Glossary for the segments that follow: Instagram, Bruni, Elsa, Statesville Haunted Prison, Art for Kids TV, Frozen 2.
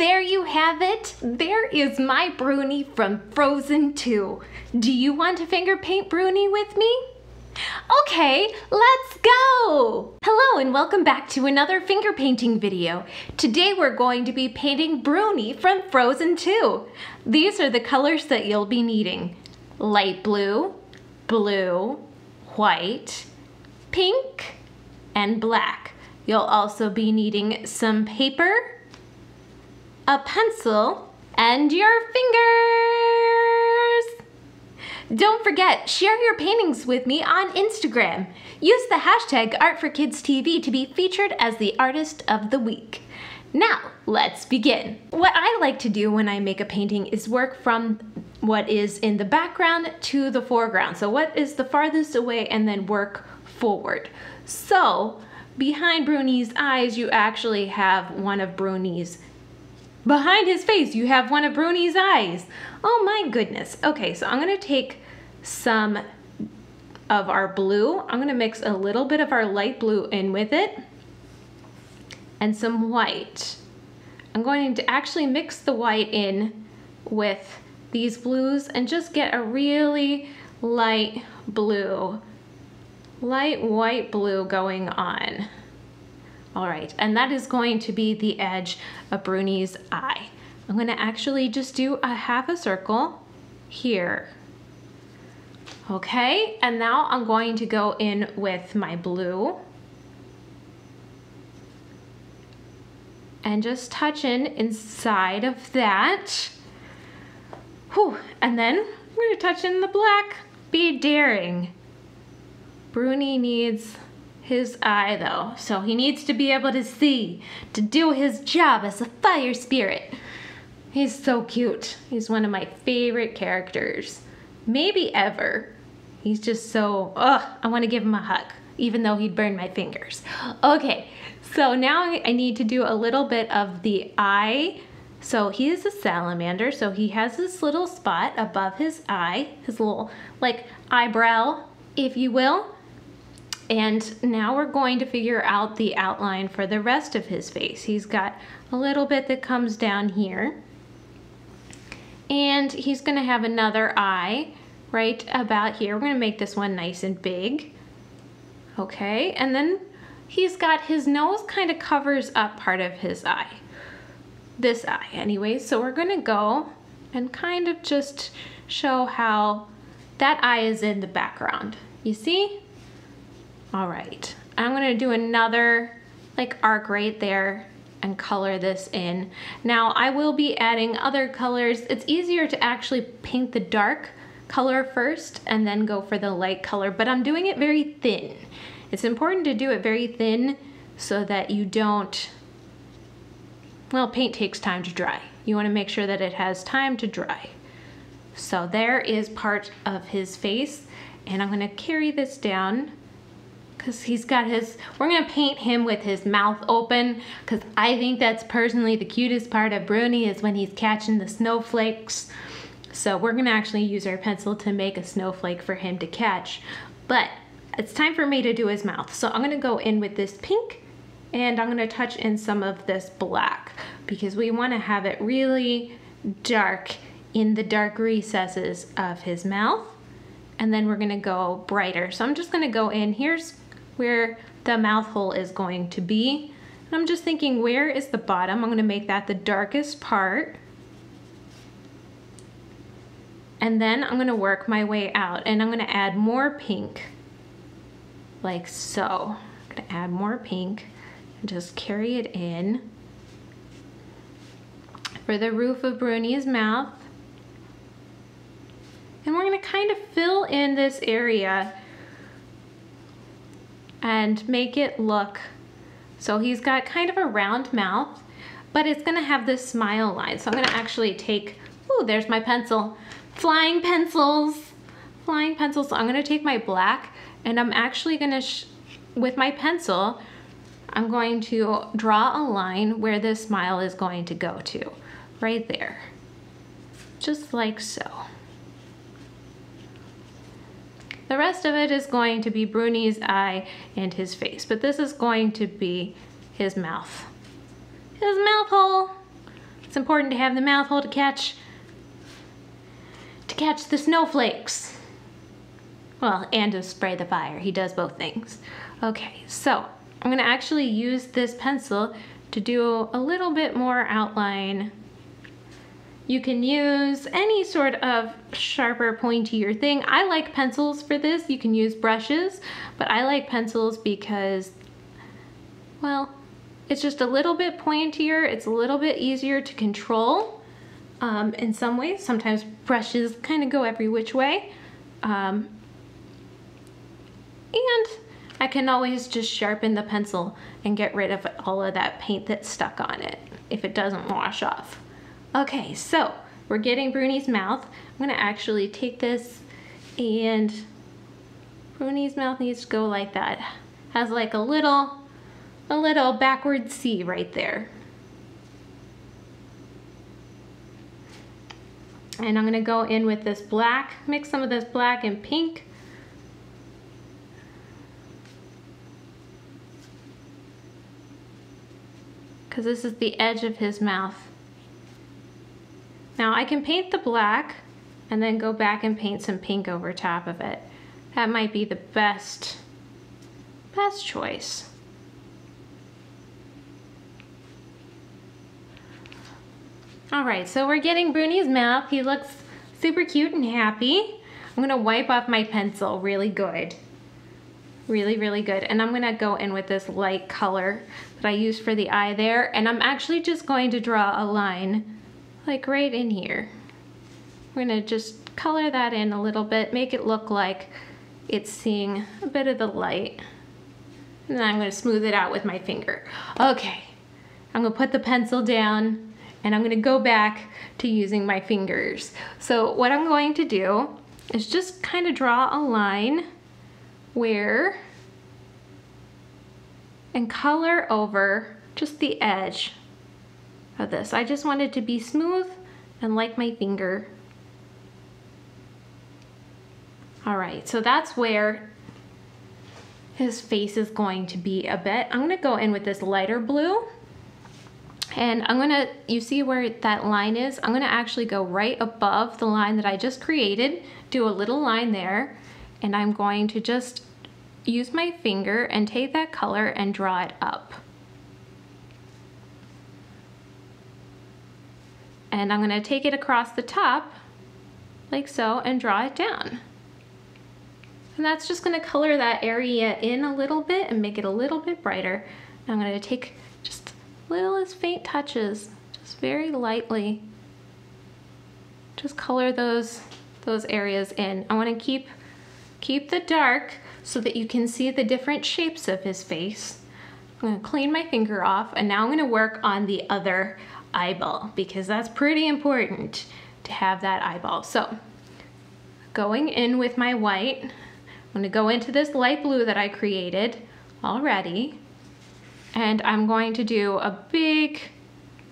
there you have it. There is my Bruni from Frozen 2. Do you want to finger paint Bruni with me? Okay, let's go! Hello and welcome back to another finger painting video. Today we're going to be painting Bruni from Frozen 2. These are the colors that you'll be needing. Light blue, blue, white, pink, and black. You'll also be needing some paper, a pencil, and your fingers. Don't forget, share your paintings with me on Instagram. Use the hashtag Art for Kids TV to be featured as the artist of the week. Now, let's begin. What I like to do when I make a painting is work from what is in the background to the foreground. So what is the farthest away, and then work forward. So behind Bruni's eyes, you actually have one of Bruni's. Behind his face, you have one of Bruni's eyes. Oh my goodness. Okay, so I'm gonna take some of our blue. I'm gonna mix a little bit of our light blue in with it, and some white. I'm going to actually mix the white in with these blues and just get a really light blue, light white blue going on. All right, and that is going to be the edge of Bruni's eye. I'm gonna actually just do a half a circle here. Okay, and now I'm going to go in with my blue and just touch in inside of that. Whew. And then I'm going to touch in the black. Be daring. Bruni needs his eye though, so he needs to be able to see, to do his job as a fire spirit. He's so cute. He's one of my favorite characters, maybe ever. He's just so, I want to give him a hug, even though he'd burn my fingers. Okay, so now I need to do a little bit of the eye. So he is a salamander, so he has this little spot above his eye, his little like eyebrow, if you will. And now we're going to figure out the outline for the rest of his face. He's got a little bit that comes down here, and he's gonna have another eye right about here. We're gonna make this one nice and big. Okay, and then he's got his nose kind of covers up part of his eye. This eye anyway, so we're gonna go and kind of just show how that eye is in the background. You see? All right, I'm gonna do another like arc right there and color this in. Now I will be adding other colors. It's easier to actually paint the dark color first and then go for the light color, but I'm doing it very thin. It's important to do it very thin so that you don't, well, paint takes time to dry. You want to make sure that it has time to dry. So there is part of his face, and I'm going to carry this down because he's got his, we're going to paint him with his mouth open because I think that's personally the cutest part of Bruni is when he's catching the snowflakes. So we're going to actually use our pencil to make a snowflake for him to catch, but it's time for me to do his mouth. So I'm going to go in with this pink, and I'm going to touch in some of this black because we want to have it really dark in the dark recesses of his mouth. And then we're going to go brighter. So I'm just going to go in. Here's where the mouth hole is going to be. And I'm just thinking, where is the bottom? I'm going to make that the darkest part. And then I'm going to work my way out, and I'm going to add more pink like so. I'm going to add more pink. Just carry it in for the roof of Bruni's mouth. And we're going to kind of fill in this area and make it look, so he's got kind of a round mouth, but it's going to have this smile line. So I'm going to actually take, oh, there's my pencil, flying pencils, flying pencils. So I'm going to take my black, and I'm actually going to, with my pencil, I'm going to draw a line where this smile is going to go to, right there, just like so. The rest of it is going to be Bruni's eye and his face, but this is going to be his mouth hole. It's important to have the mouth hole to catch the snowflakes. Well, and to spray the fire. He does both things. Okay, so I'm gonna actually use this pencil to do a little bit more outline. You can use any sort of sharper, pointier thing. I like pencils for this. You can use brushes, but I like pencils because, well, it's just a little bit pointier. It's a little bit easier to control in some ways. Sometimes brushes kind of go every which way. And I can always just sharpen the pencil and get rid of all of that paint that's stuck on it if it doesn't wash off. Okay, so we're getting Bruni's mouth. I'm gonna actually take this, and Bruni's mouth needs to go like that. Has like a little backward C right there. And I'm gonna go in with this black, mix some of this black and pink. Because this is the edge of his mouth. Now I can paint the black and then go back and paint some pink over top of it. That might be the best choice. All right, so we're getting Bruni's mouth. He looks super cute and happy. I'm gonna wipe off my pencil really good. Really, really good. And I'm gonna go in with this light color that I used for the eye there. And I'm actually just going to draw a line like right in here. We're gonna just color that in a little bit, make it look like it's seeing a bit of the light. And then I'm gonna smooth it out with my finger. Okay, I'm gonna put the pencil down and I'm gonna go back to using my fingers. So what I'm going to do is just kind of draw a line where and color over just the edge of this. I just want it to be smooth and like my finger. All right, so that's where his face is going to be a bit. I'm gonna go in with this lighter blue and you see where that line is? I'm gonna actually go right above the line that I just created, do a little line there, and I'm going to just use my finger and take that color and draw it up. And I'm gonna take it across the top, like so, and draw it down. And that's just gonna color that area in a little bit and make it a little bit brighter. And I'm gonna take just littlest faint touches, just very lightly. Just color those areas in. I wanna keep the dark so that you can see the different shapes of his face. I'm gonna clean my finger off, and now I'm gonna work on the other eyeball because that's pretty important to have that eyeball. So going in with my white, I'm gonna go into this light blue that I created already, and I'm going to do a big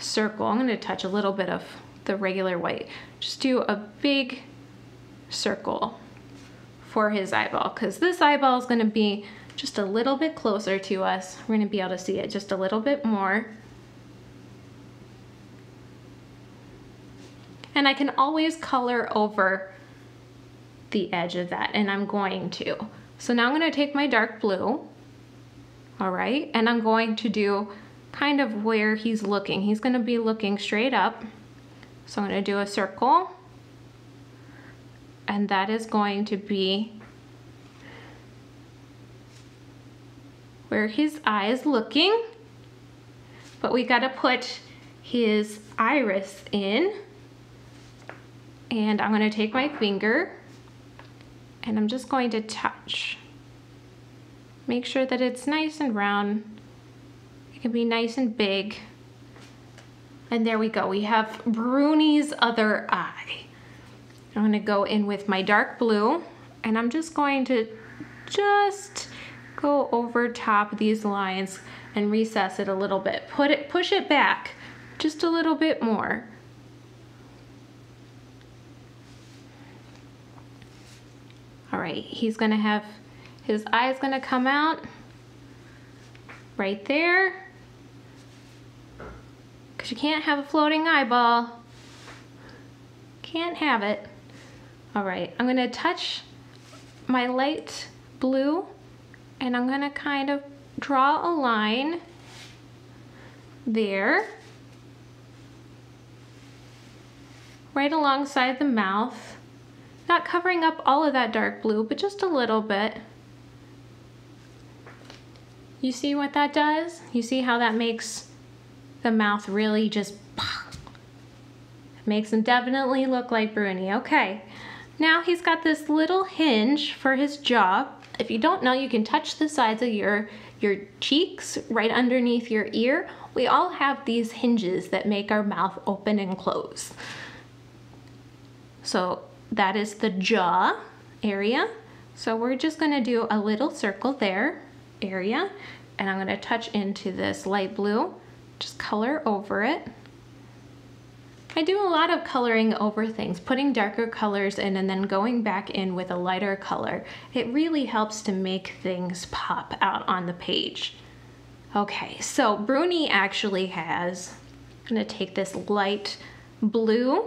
circle. I'm gonna touch a little bit of the regular white. Just do a big circle for his eyeball because this eyeball is gonna be just a little bit closer to us. We're gonna be able to see it just a little bit more. And I can always color over the edge of that, and I'm going to. So now I'm gonna take my dark blue, all right, and I'm going to do kind of where he's looking. He's gonna be looking straight up. So I'm gonna do a circle, and that is going to be where his eye is looking, but we gotta put his iris in. And I'm gonna take my finger and I'm just going to touch. Make sure that it's nice and round. It can be nice and big. And there we go, we have Bruni's other eye. I'm gonna go in with my dark blue and I'm just going to just go over top of these lines and recess it a little bit. Push it back just a little bit more. All right, he's gonna have, his eye's gonna come out right there. because you can't have a floating eyeball. Can't have it. All right, I'm gonna touch my light blue and I'm gonna kind of draw a line there, right alongside the mouth. Not covering up all of that dark blue, but just a little bit. You see what that does? You see how that makes the mouth really just makes him definitely look like Bruni. Okay, now he's got this little hinge for his jaw. If you don't know, you can touch the sides of your cheeks right underneath your ear. We all have these hinges that make our mouth open and close. So that is the jaw area. So we're just gonna do a little circle there area, and I'm gonna touch into this light blue, just color over it. I do a lot of coloring over things, putting darker colors in and then going back in with a lighter color. It really helps to make things pop out on the page. Okay, so Bruni actually has, I'm gonna take this light blue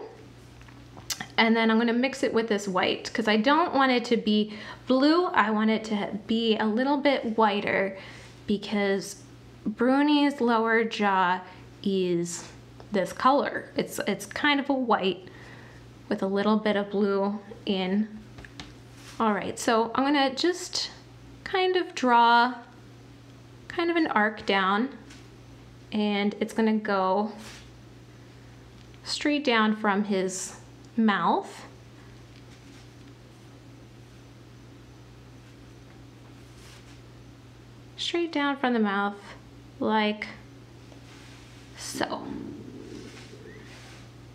and then I'm gonna mix it with this white because I don't want it to be blue, I want it to be a little bit whiter because Bruni's lower jaw is this color. It's kind of a white with a little bit of blue in. All right, so I'm gonna just kind of draw kind of an arc down and it's gonna go straight down from his mouth. Straight down from the mouth like so.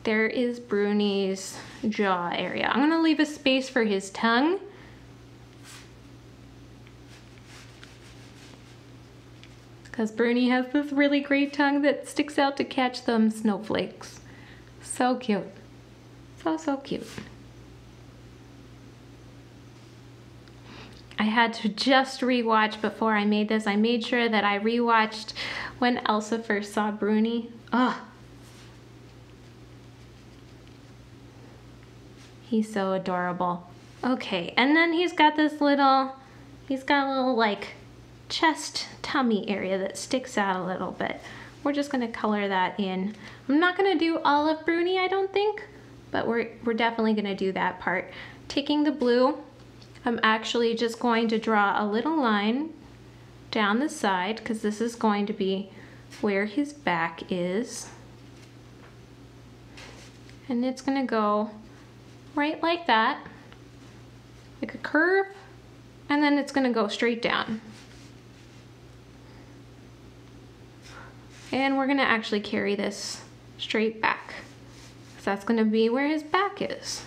There is Bruni's jaw area. I'm gonna leave a space for his tongue. Because Bruni has this really great tongue that sticks out to catch them snowflakes. So cute. So, so cute. I had to just rewatch before I made this. I made sure that I rewatched when Elsa first saw Bruni. Ugh. He's so adorable. Okay, and then he's got a little like chest tummy area that sticks out a little bit. We're just gonna color that in. I'm not gonna do all of Bruni, I don't think, but we're definitely gonna do that part. Taking the blue, I'm actually just going to draw a little line down the side because this is going to be where his back is. And it's gonna go right like that, like a curve, and then it's gonna go straight down. And we're gonna actually carry this straight back. So that's gonna be where his back is.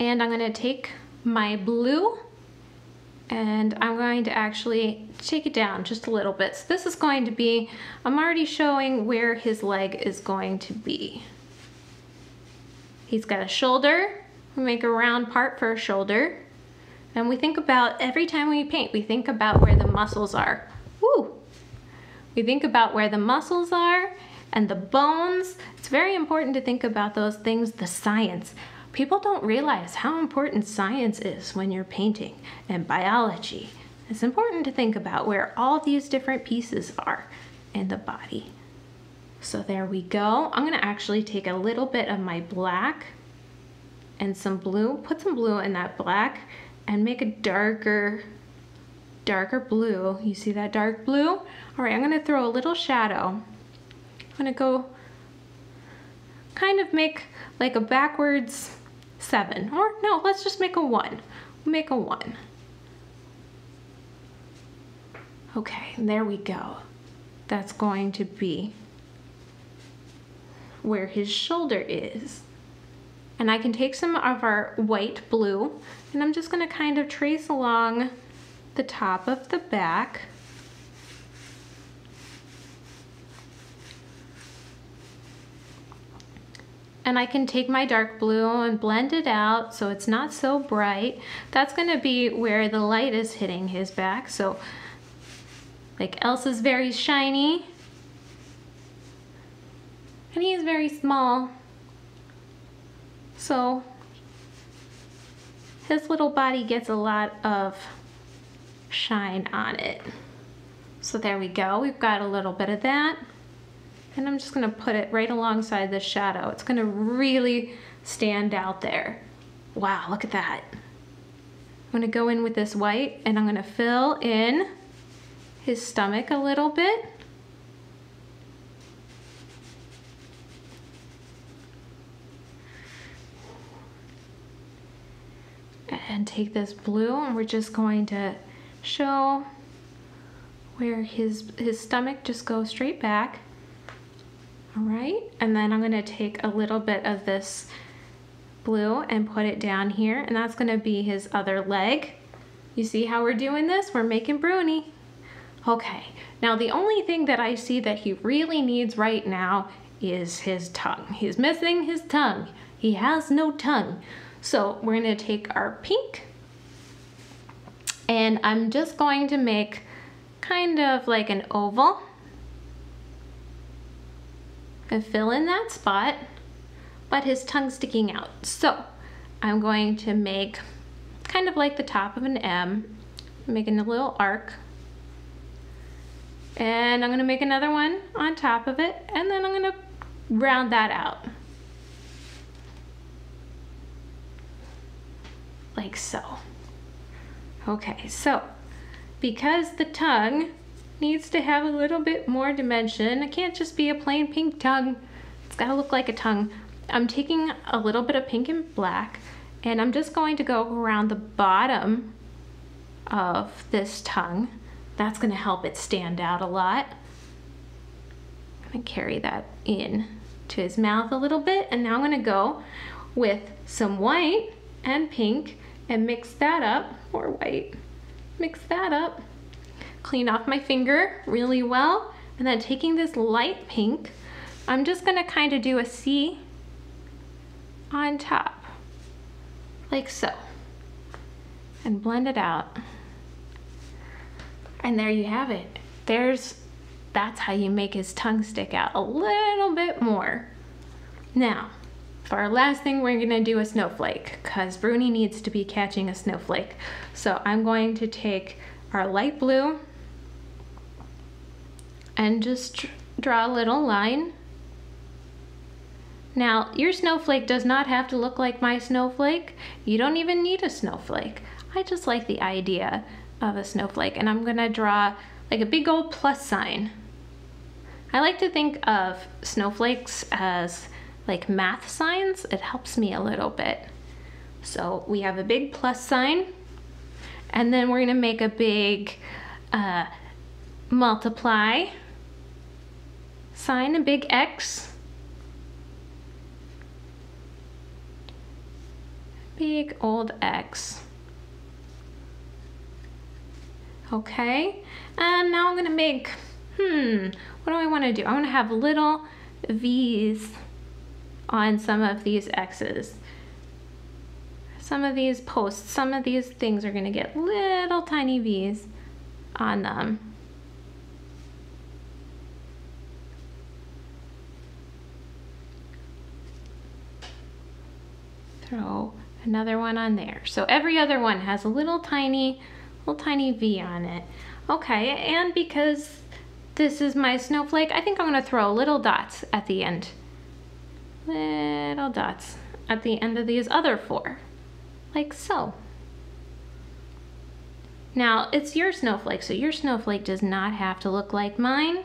And I'm gonna take my blue and I'm going to actually take it down just a little bit. So this is going to be, I'm already showing where his leg is going to be. He's got a shoulder. We make a round part for a shoulder. And we think about, every time we paint, we think about where the muscles are. Woo! We think about where the muscles are and the bones. It's very important to think about those things, the science. People don't realize how important science is when you're painting, and biology. It's important to think about where all these different pieces are in the body. So there we go. I'm gonna actually take a little bit of my black and some blue, put some blue in that black and make a darker blue. You see that dark blue? All right, I'm gonna throw a little shadow. I'm gonna go kind of make like a backwards 7, or no, let's just make a 1. Make a 1. Okay, there we go. That's going to be where his shoulder is. And I can take some of our white blue and I'm just gonna kind of trace along the top of the back. and I can take my dark blue and blend it out so it's not so bright. That's gonna be where the light is hitting his back. So like Elsa's very shiny and he is very small. So his little body gets a lot of shine on it. So there we go, we've got a little bit of that. And I'm just gonna put it right alongside the shadow. It's gonna really stand out there. Wow, look at that. I'm gonna go in with this white and I'm gonna fill in his stomach a little bit. And take this blue and we're just going to show where his stomach just goes straight back. All right, and then I'm gonna take a little bit of this blue and put it down here, and that's gonna be his other leg. You see how we're doing this? We're making Bruni. Okay, now the only thing that I see that he really needs right now is his tongue. He's missing his tongue. He has no tongue. So we're gonna take our pink, and I'm just going to make kind of like an oval. And fill in that spot, but his tongue's sticking out. So I'm going to make kind of like the top of an M, making a little arc. And I'm gonna make another one on top of it, and then I'm gonna round that out. Like so. Okay, so because the tongue needs to have a little bit more dimension. It can't just be a plain pink tongue. It's gotta look like a tongue. I'm taking a little bit of pink and black, and I'm just going to go around the bottom of this tongue. That's gonna help it stand out a lot. I'm gonna carry that in to his mouth a little bit, and now I'm gonna go with some white and pink and mix that up, or white, mix that up. Clean off my finger really well, and then taking this light pink, I'm just gonna kind of do a C on top, like so, and blend it out. And there you have it. That's how you make his tongue stick out a little bit more. Now, for our last thing, we're gonna do a snowflake, because Bruni needs to be catching a snowflake. So I'm going to take our light blue, and just draw a little line. Now, your snowflake does not have to look like my snowflake. You don't even need a snowflake. I just like the idea of a snowflake, and I'm gonna draw like a big old plus sign. I like to think of snowflakes as like math signs. It helps me a little bit. So we have a big plus sign, and then we're gonna make a big multiply sign, a big X, big old X. Okay, and now I'm gonna make, what do I wanna do? I wanna have little V's on some of these X's. Some of these posts, some of these things are gonna get little tiny V's on them. Throw another one on there. So every other one has a little tiny V on it. Okay, and because this is my snowflake, I think I'm gonna throw little dots at the end. Little dots at the end of these other four. Like so. Now it's your snowflake, so your snowflake does not have to look like mine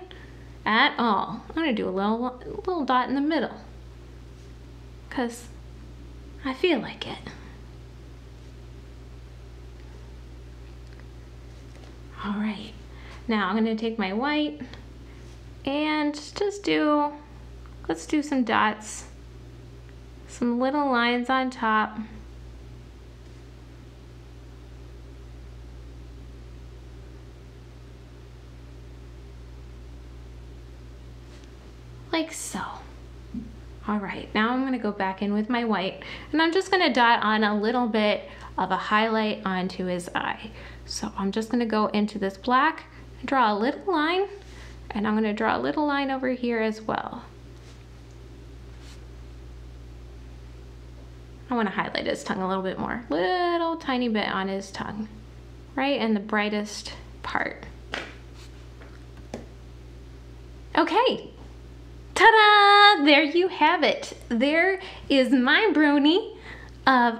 at all. I'm gonna do a little dot in the middle because I feel like it. All right, now I'm gonna take my white and just do, let's do some dots, some little lines on top. Like so. All right, now I'm gonna go back in with my white and I'm just gonna dot on a little bit of a highlight onto his eye. So I'm just gonna go into this black and draw a little line, and I'm gonna draw a little line over here as well. I wanna highlight his tongue a little bit more, little tiny bit on his tongue, right in the brightest part. Okay, ta-da, there you have it. There is my Bruni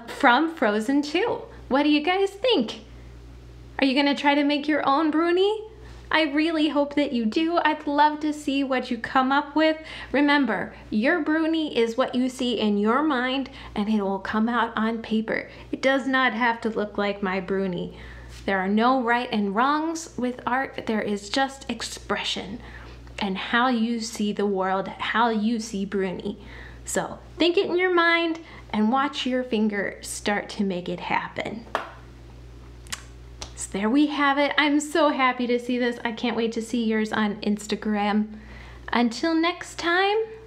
from Frozen 2. What do you guys think? Are you gonna try to make your own Bruni? I really hope that you do. I'd love to see what you come up with. Remember, your Bruni is what you see in your mind, and it will come out on paper. It does not have to look like my Bruni. There are no right and wrongs with art. There is just expression and how you see the world, how you see Bruni. So think it in your mind and watch your finger start to make it happen. So there we have it. I'm so happy to see this. I can't wait to see yours on Instagram. Until next time.